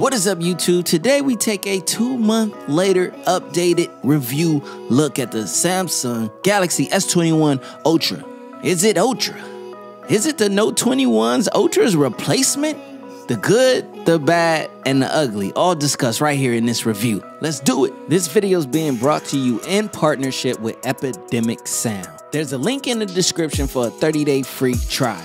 What is up, YouTube? Today we take a 2 month later updated review look at the Samsung Galaxy S21 Ultra. Is it Ultra? Is it the Note 21's Ultra's replacement? The good, the bad, and the ugly all discussed right here in this review. Let's do it. This video is being brought to you in partnership with Epidemic Sound. There's a link in the description for a 30-day free trial.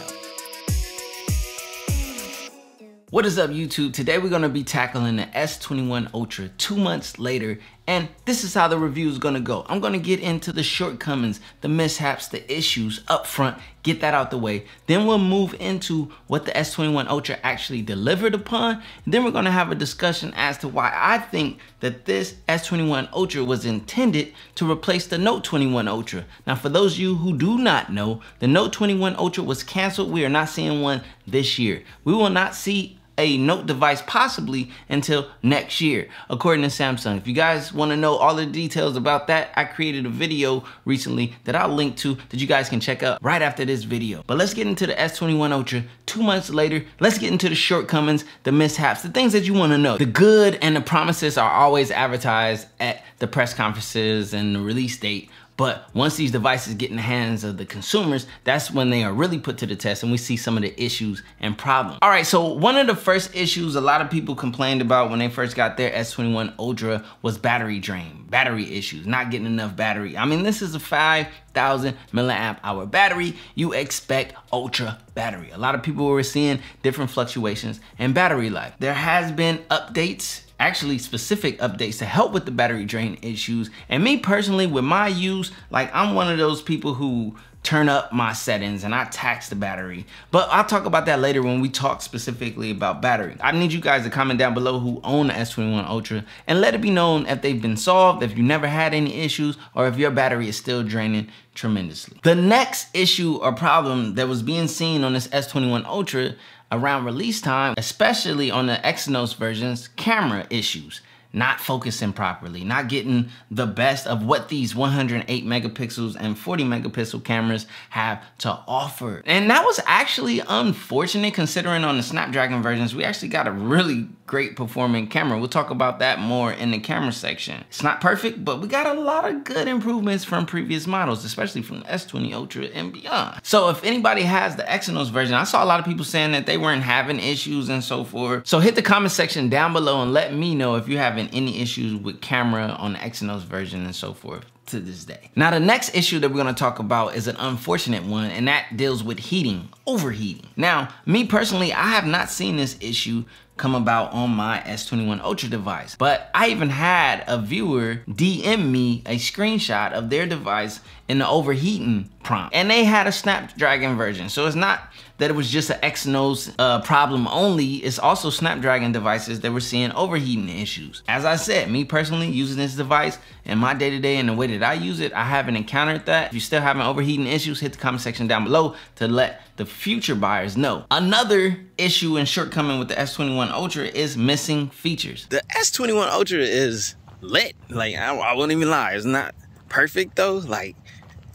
What is up, YouTube? Today we're going to be tackling the S21 Ultra 2 months later, and this is how the review is going to go. I'm going to get into the shortcomings, the mishaps, the issues up front, get that out the way. Then we'll move into what the S21 Ultra actually delivered upon. And then we're going to have a discussion as to why I think that this S21 Ultra was intended to replace the Note 21 Ultra. Now, for those of you who do not know, the Note 21 Ultra was canceled. We are not seeing one this year. We will not see a Note device possibly until next year, according to Samsung. If you guys want to know all the details about that, I created a video recently that I'll link to that you guys can check out right after this video. But let's get into the S21 Ultra 2 months later. Let's get into the shortcomings, the mishaps, the things that you want to know. The good and the promises are always advertised at the press conferences and the release date. But once these devices get in the hands of the consumers, that's when they are really put to the test and we see some of the issues and problems. All right, so one of the first issues a lot of people complained about when they first got their S21 Ultra was battery drain, battery issues, not getting enough battery. I mean, this is a 5,000 milliamp hour battery. You expect ultra battery. A lot of people were seeing different fluctuations in battery life. There has been updates, actually specific updates to help with the battery drain issues. And me personally, with my use, like, I'm one of those people who turn up my settings and I tax the battery. But I'll talk about that later when we talk specifically about battery. I need you guys to comment down below who own the S21 Ultra and let it be known if they've been solved, if you never had any issues, or if your battery is still draining tremendously. The next issue or problem that was being seen on this S21 Ultra around release time, especially on the Exynos versions, camera issues. Not focusing properly, not getting the best of what these 108 megapixels and 40 megapixel cameras have to offer. And that was actually unfortunate considering on the Snapdragon versions, we actually got a really great performing camera. We'll talk about that more in the camera section. It's not perfect, but we got a lot of good improvements from previous models, especially from the S20 Ultra and beyond. So if anybody has the Exynos version, I saw a lot of people saying that they weren't having issues and so forth. So hit the comment section down below and let me know if you have any issues with camera on the Exynos version and so forth to this day. Now, the next issue that we're gonna talk about is an unfortunate one, and that deals with heating, overheating. Now, me personally, I have not seen this issue come about on my S21 Ultra device, but I even had a viewer DM me a screenshot of their device in the overheating prompt, and they had a Snapdragon version. So it's not that it was just an Exynos problem only, it's also Snapdragon devices that were seeing overheating issues. As I said, me personally using this device in my day-to-day and the way that I use it, I haven't encountered that. If you're still having overheating issues, hit the comment section down below to let the future buyers know. Another issue and shortcoming with the S21 Ultra is missing features. The S21 Ultra is lit. Like, I won't even lie, it's not perfect though. Like,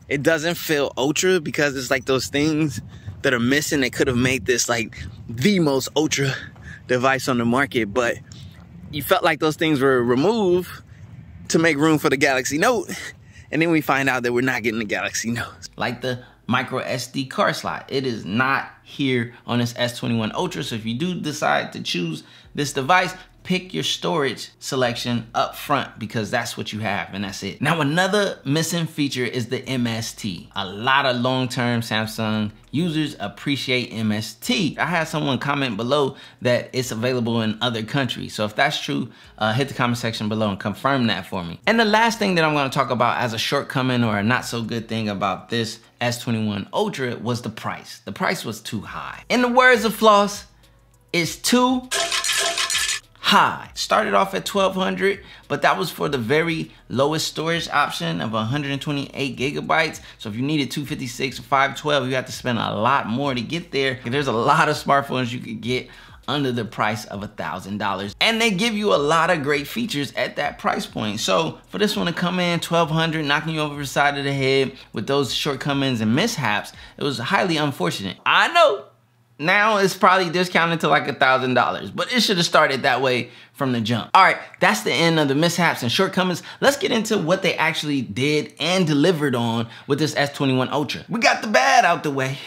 it doesn't feel ultra because it's like those things that are missing that could have made this like the most ultra device on the market, but you felt like those things were removed to make room for the Galaxy Note, and then we find out that we're not getting the Galaxy Note. Like the micro SD card slot, it is not here on this S21 Ultra. So if you do decide to choose this device, pick your storage selection up front because that's what you have and that's it. Now, another missing feature is the MST. A lot of long-term Samsung users appreciate MST. I had someone comment below that it's available in other countries. So if that's true, hit the comment section below and confirm that for me. And the last thing that I'm gonna talk about as a shortcoming or a not so good thing about this S21 Ultra was the price. The price was too high. In the words of Floss, it's too high. Started off at $1,200, but that was for the very lowest storage option of 128 gigabytes. So if you needed 256 or 512, you have to spend a lot more to get there. There's a lot of smartphones you could get under the price of $1,000, and they give you a lot of great features at that price point. So for this one to come in $1,200, knocking you over the side of the head with those shortcomings and mishaps, it was highly unfortunate. I know Now it's probably discounted to like $1,000, but it should have started that way from the jump. All right, that's the end of the mishaps and shortcomings. Let's get into what they actually did and delivered on with this S21 Ultra. We got the bad out the way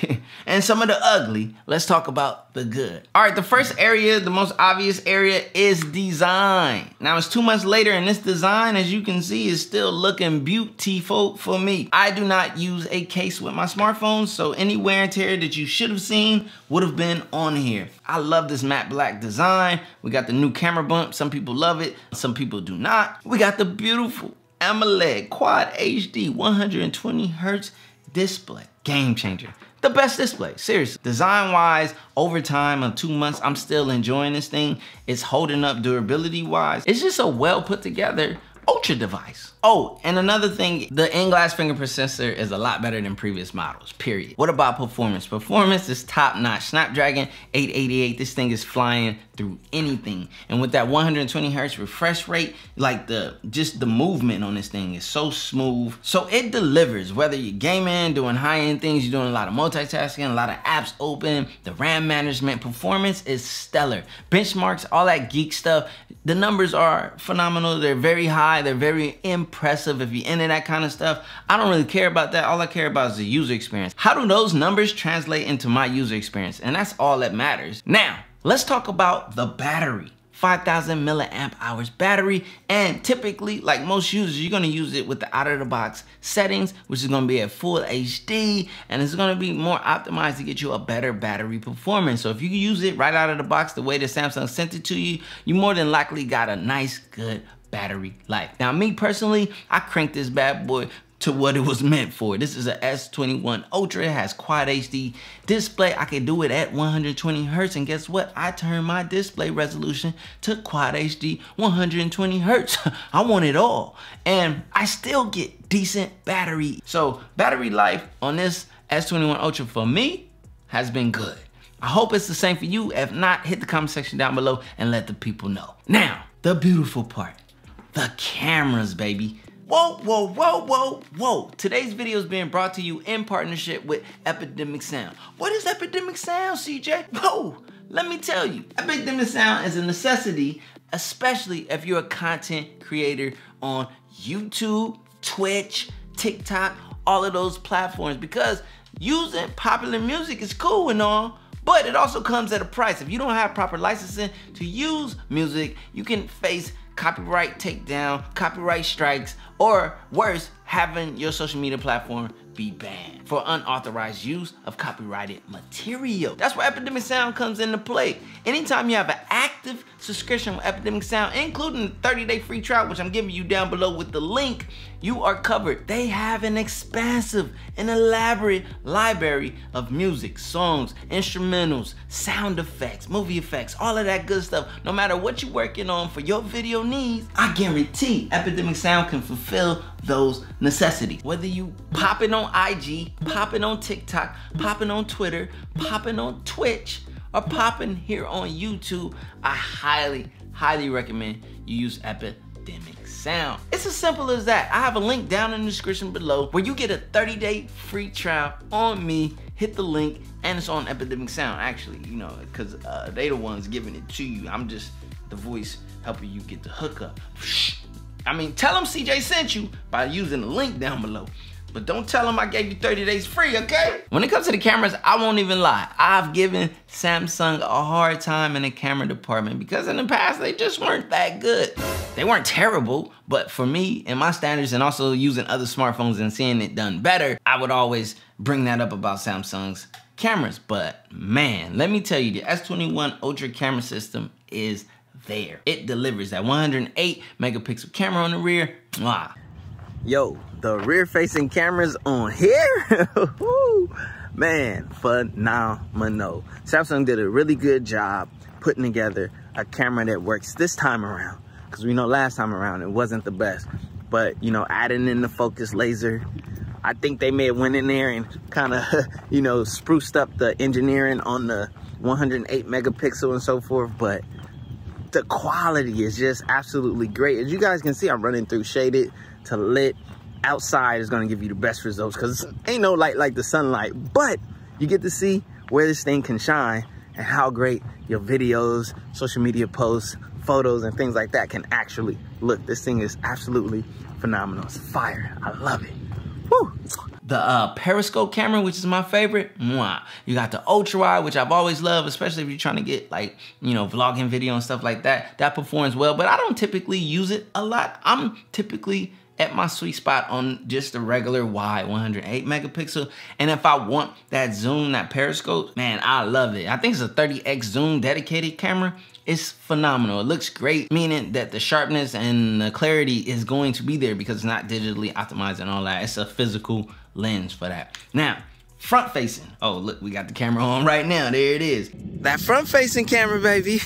and some of the ugly. Let's talk about the good. All right, the first area, the most obvious area, is design. Now it's 2 months later and this design, as you can see, is still looking beautiful for me. I do not use a case with my smartphone, so any wear and tear that you should have seen would have been on here. I love this matte black design. We got the new camera bump. Some people love it, some people do not. We got the beautiful AMOLED Quad HD 120 Hertz display. Game changer. The best display, seriously. Design-wise, over time of 2 months, I'm still enjoying this thing. It's holding up durability-wise. It's just a well put together Ultra device. Oh, and another thing, the in-glass fingerprint sensor is a lot better than previous models, period. What about performance? Performance is top-notch. Snapdragon 888, this thing is flying through anything. And with that 120 hertz refresh rate, like just the movement on this thing is so smooth. So it delivers, whether you're gaming, doing high-end things, you're doing a lot of multitasking, a lot of apps open, the RAM management, performance is stellar. Benchmarks, all that geek stuff, the numbers are phenomenal. They're very high. They're very impressive if you're into that kind of stuff. I don't really care about that. All I care about is the user experience. How do those numbers translate into my user experience? And that's all that matters. Now, let's talk about the battery. 5,000 milliamp hours battery, and typically, like most users, you're gonna use it with the out-of-the-box settings, which is gonna be at full HD, and it's gonna be more optimized to get you a better battery performance. So if you use it right out of the box, the way that Samsung sent it to you, you more than likely got a nice, good battery life. Now, me personally, I cranked this bad boy to what it was meant for. This is a S21 Ultra. It has Quad HD display. I can do it at 120 hertz, and guess what? I turned my display resolution to Quad HD 120 hertz. I want it all, and I still get decent battery. So battery life on this S21 Ultra for me has been good. I hope it's the same for you. If not, hit the comment section down below and let the people know. Now, the beautiful part. The cameras, baby. Whoa, whoa, whoa, whoa, whoa. Today's video is being brought to you in partnership with Epidemic Sound. What is Epidemic Sound, CJ? Whoa, let me tell you. Epidemic Sound is a necessity, especially if you're a content creator on YouTube, Twitch, TikTok, all of those platforms, because using popular music is cool and all, but it also comes at a price. If you don't have proper licensing to use music, you can face copyright takedown, copyright strikes, or worse, having your social media platform be banned for unauthorized use of copyrighted material. That's where Epidemic Sound comes into play. Anytime you have an active subscription with Epidemic Sound, including the 30-day free trial, which I'm giving you down below with the link, you are covered. They have an expansive and elaborate library of music, songs, instrumentals, sound effects, movie effects, all of that good stuff. No matter what you're working on for your video needs, I guarantee Epidemic Sound can fulfill those necessities. Whether you popping on IG, popping on TikTok, popping on Twitter, popping on Twitch, or popping here on YouTube, I highly, highly recommend you use Epidemic Sound. It's as simple as that. I have a link down in the description below where you get a 30-day free trial on me. Hit the link, and it's on Epidemic Sound, actually, you know, because they the ones giving it to you. I'm just the voice helping you get the hookup. I mean, tell them CJ sent you by using the link down below. But don't tell them I gave you 30 days free, okay? When it comes to the cameras, I won't even lie. I've given Samsung a hard time in the camera department because in the past, they just weren't that good. They weren't terrible, but for me and my standards, and also using other smartphones and seeing it done better, I would always bring that up about Samsung's cameras. But man, let me tell you, the S21 Ultra camera system is there. It delivers that 108 megapixel camera on the rear. Wow. Yo, the rear-facing cameras on here, man, phenomenal. Samsung did a really good job putting together a camera that works this time around, because we know last time around it wasn't the best, but you know, adding in the focus laser, I think they may have went in there and kind of, you know, spruced up the engineering on the 108 megapixel and so forth, but the quality is just absolutely great. As you guys can see, I'm running through shaded to lit. Outside is gonna give you the best results because ain't no light like the sunlight, but you get to see where this thing can shine and how great your videos, social media posts, photos, and things like that can actually look. This thing is absolutely phenomenal. It's fire. I love it. Woo! The periscope camera, which is my favorite. Mwah. You got the ultra wide, which I've always loved, especially if you're trying to get like, you know, vlogging video and stuff like that. That performs well, but I don't typically use it a lot. I'm typically at my sweet spot on just the regular wide 108 megapixel. And if I want that zoom, that periscope, man, I love it. I think it's a 30x zoom dedicated camera. It's phenomenal. It looks great, meaning that the sharpness and the clarity is going to be there because it's not digitally optimized and all that. It's a physical lens for that. Now, front facing. Oh, look, we got the camera on right now. There it is. That front facing camera, baby.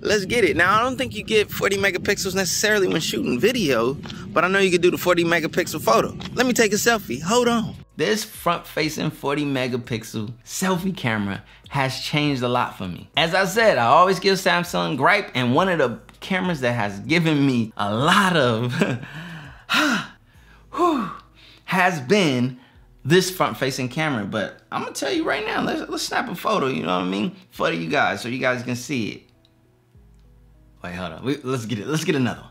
Let's get it. Now, I don't think you get 40 megapixels necessarily when shooting video, but I know you can do the 40 megapixel photo. Let me take a selfie. Hold on. This front facing 40 megapixel selfie camera has changed a lot for me. As I said, I always give Samsung gripe, and one of the cameras that has given me a lot of has been this front-facing camera. But I'm gonna tell you right now, let's snap a photo, you know what I mean, for you guys, so you guys can see it. Wait, hold on, let's get it, let's get another one.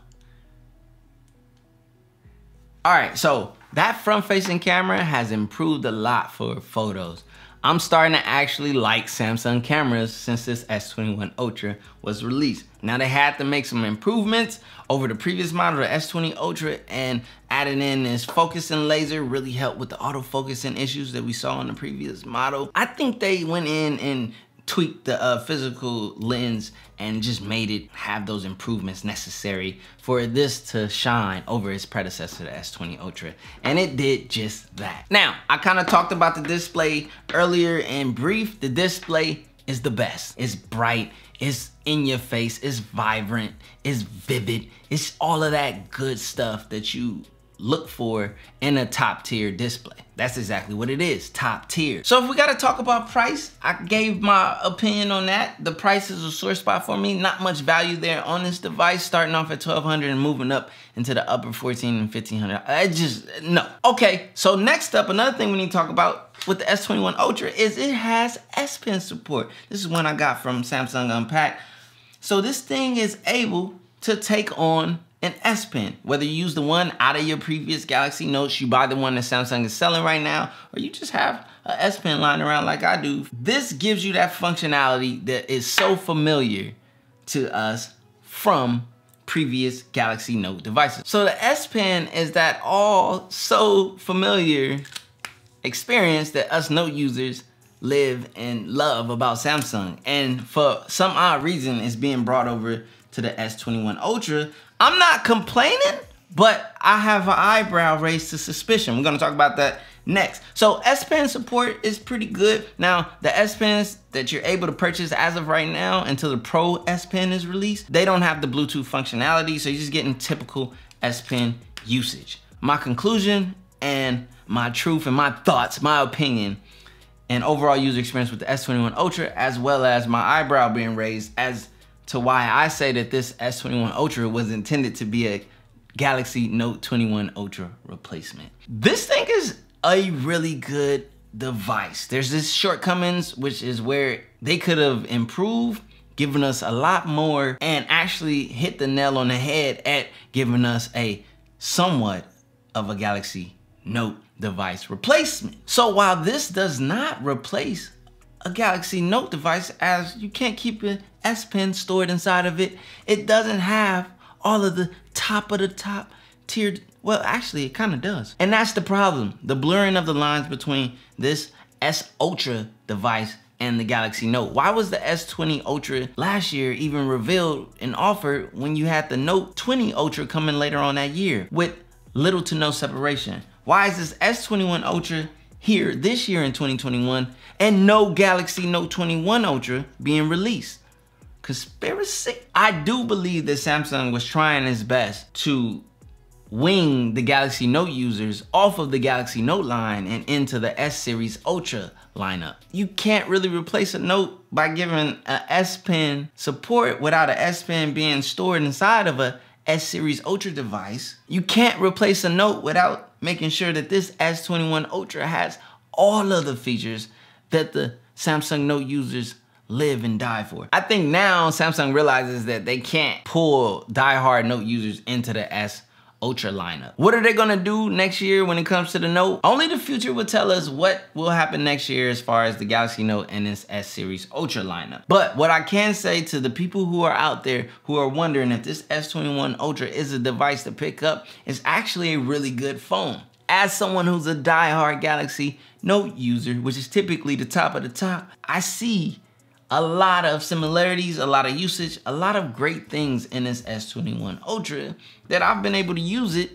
All right, so that front-facing camera has improved a lot for photos. I'm starting to actually like Samsung cameras since this S21 Ultra was released. Now, they had to make some improvements over the previous model, the S20 Ultra, and adding in this focusing laser really helped with the autofocusing issues that we saw in the previous model. I think they went in and tweaked the physical lens and just made it have those improvements necessary for this to shine over its predecessor, the S20 Ultra. And it did just that. Now, I kind of talked about the display earlier in brief. The display is the best. It's bright, it's in your face, it's vibrant, it's vivid. It's all of that good stuff that you look for in a top tier display. That's exactly what it is, top tier. So if we gotta talk about price, I gave my opinion on that. The price is a sore spot for me. Not much value there on this device, starting off at $1,200 and moving up into the upper $1,400 and $1,500. I just, no. Okay, so next up, another thing we need to talk about with the S21 Ultra is it has S-Pen support. This is one I got from Samsung Unpacked. So this thing is able to take on an S-Pen, whether you use the one out of your previous Galaxy Notes, you buy the one that Samsung is selling right now, or you just have an S-Pen lying around like I do. This gives you that functionality that is so familiar to us from previous Galaxy Note devices. So the S-Pen is that all so familiar experience that us Note users live and love about Samsung. And for some odd reason, it's being brought over to the S21 Ultra. I'm not complaining, but I have an eyebrow raised to suspicion. We're gonna talk about that next. So S-Pen support is pretty good. Now, the S-Pens that you're able to purchase as of right now until the Pro S-Pen is released, they don't have the Bluetooth functionality, so you're just getting typical S-Pen usage. My conclusion and my truth and my thoughts, my opinion, and overall user experience with the S21 Ultra, as well as my eyebrow being raised as to why I say that this S21 Ultra was intended to be a Galaxy Note 21 Ultra replacement. This thing is a really good device. There's this shortcomings, which is where they could have improved, given us a lot more, and actually hit the nail on the head at giving us a somewhat of a Galaxy Note device replacement. So while this does not replace a Galaxy Note device, as you can't keep an S Pen stored inside of it, it doesn't have all of the top tier. Well, actually it kind of does. And that's the problem. The blurring of the lines between this S Ultra device and the Galaxy Note. Why was the S20 Ultra last year even revealed and offered when you had the Note 20 Ultra coming later on that year with little to no separation? Why is this S21 Ultra here this year in 2021 and no Galaxy Note 21 Ultra being released? Conspiracy? I do believe that Samsung was trying its best to wing the Galaxy Note users off of the Galaxy Note line and into the S Series Ultra lineup. You can't really replace a Note by giving a S Pen support without a S Pen being stored inside of a S Series Ultra device. You can't replace a Note without making sure that this S21 Ultra has all of the features that the Samsung Note users live and die for. I think now Samsung realizes that they can't pull diehard Note users into the S Ultra lineup. What are they gonna do next year when it comes to the Note? Only the future will tell us what will happen next year as far as the Galaxy Note and its S Series Ultra lineup. But what I can say to the people who are out there who are wondering if this S21 Ultra is a device to pick up, it's actually a really good phone. As someone who's a diehard Galaxy Note user, which is typically the top of the top, I see a lot of similarities, a lot of usage, a lot of great things in this S21 Ultra that I've been able to use it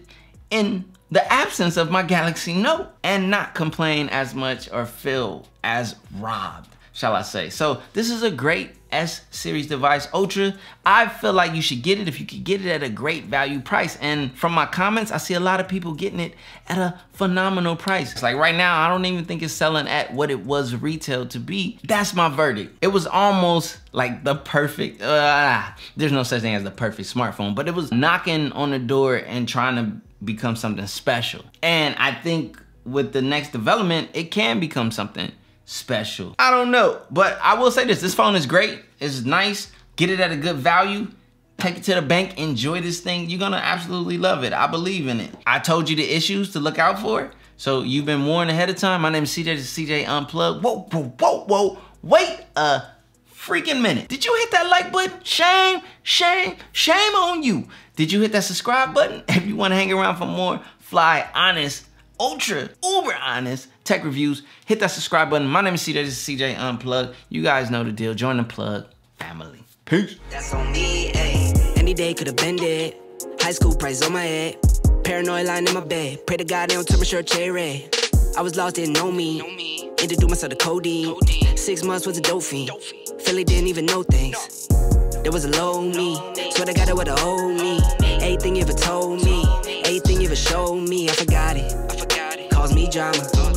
in the absence of my Galaxy Note and not complain as much or feel as robbed, shall I say. So this is a great S Series device, Ultra. I feel like you should get it if you could get it at a great value price. And from my comments, I see a lot of people getting it at a phenomenal price. It's like right now, I don't even think it's selling at what it was retailed to be. That's my verdict. It was almost like the perfect, there's no such thing as the perfect smartphone, but it was knocking on the door and trying to become something special. And I think with the next development, it can become something special. I don't know, but I will say this, this phone is great, it's nice, get it at a good value, take it to the bank, enjoy this thing, you're gonna absolutely love it. I believe in it. I told you the issues to look out for, so you've been warned ahead of time. My name is CJ, this is CJ Unplugged. Whoa, whoa, whoa, whoa, wait a freaking minute. Did you hit that like button? Shame, shame, shame on you. Did you hit that subscribe button? If you wanna hang around for more fly, honest, ultra, uber honest tech reviews, hit that subscribe button. My name is CJ, this is CJ Unplugged. You guys know the deal, join the plug family. Peace. That's on me, ayy. Any day could've been dead. High school price on my head. Paranoid lying in my bed. Pray to God they don't turn my shirt cherry red. I was lost, didn't know me. Introduced myself to codeine. 6 months was a dope fiend. Philly didn't even know things. There was a low me. Swear to God it was a old me. Everything you ever told me, everything you ever showed me, I forgot it. Caused me drama.